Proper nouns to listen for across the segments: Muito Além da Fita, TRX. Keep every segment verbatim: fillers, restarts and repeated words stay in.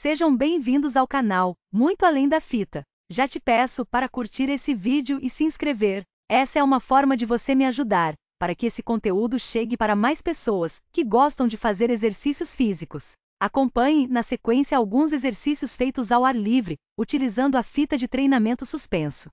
Sejam bem-vindos ao canal Muito Além da Fita. Já te peço para curtir esse vídeo e se inscrever. Essa é uma forma de você me ajudar, para que esse conteúdo chegue para mais pessoas que gostam de fazer exercícios físicos. Acompanhe na sequência alguns exercícios feitos ao ar livre, utilizando a fita de treinamento suspenso.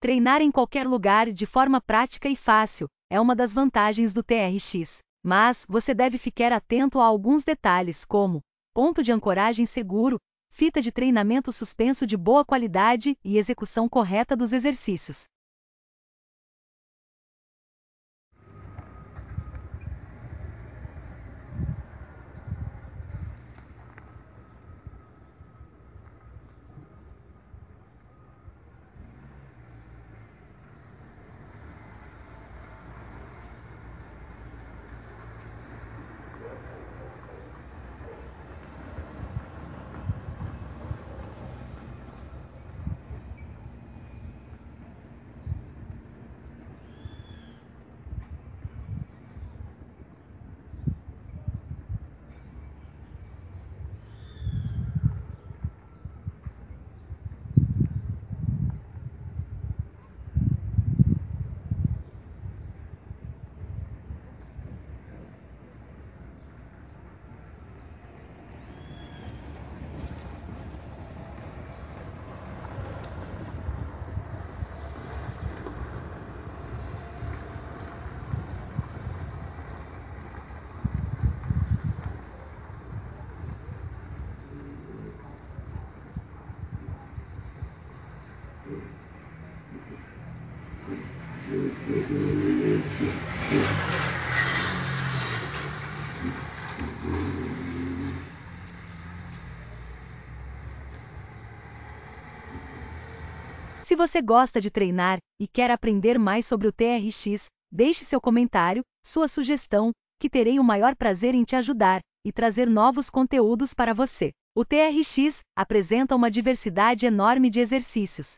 Treinar em qualquer lugar de forma prática e fácil é uma das vantagens do T R X, mas você deve ficar atento a alguns detalhes como ponto de ancoragem seguro, fita de treinamento suspenso de boa qualidade e execução correta dos exercícios. Se você gosta de treinar e quer aprender mais sobre o T R X, deixe seu comentário, sua sugestão, que terei o maior prazer em te ajudar e trazer novos conteúdos para você. O T R X apresenta uma diversidade enorme de exercícios.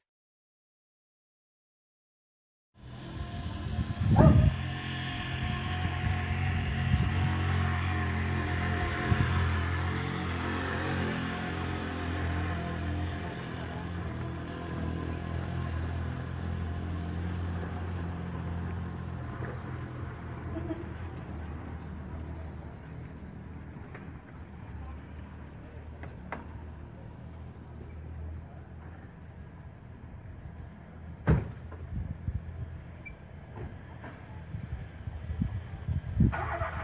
Ah!